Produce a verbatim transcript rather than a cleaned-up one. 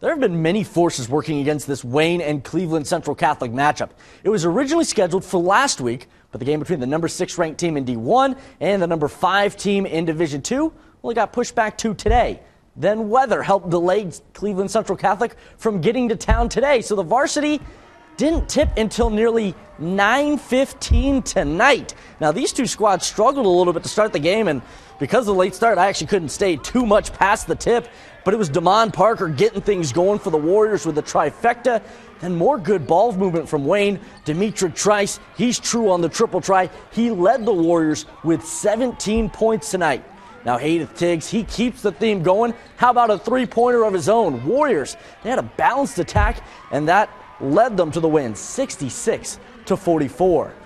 There have been many forces working against this Wayne and Cleveland Central Catholic matchup. It was originally scheduled for last week, but the game between the number six ranked team in D one and the number five team in Division two only got pushed back to today. Then weather helped delay Cleveland Central Catholic from getting to town today, so the varsity didn't tip until nearly nine fifteen tonight. Now, these two squads struggled a little bit to start the game, and because of the late start, I actually couldn't stay too much past the tip, but it was D'Mitrik Parker getting things going for the Warriors with the trifecta, and more good ball movement from Wayne. D'Mitrik Trice, he's true on the triple try. He led the Warriors with seventeen points tonight. Now, Hayden Tiggs, he keeps the theme going. How about a three-pointer of his own? Warriors, they had a balanced attack, and that led them to the win, sixty-six to forty-four.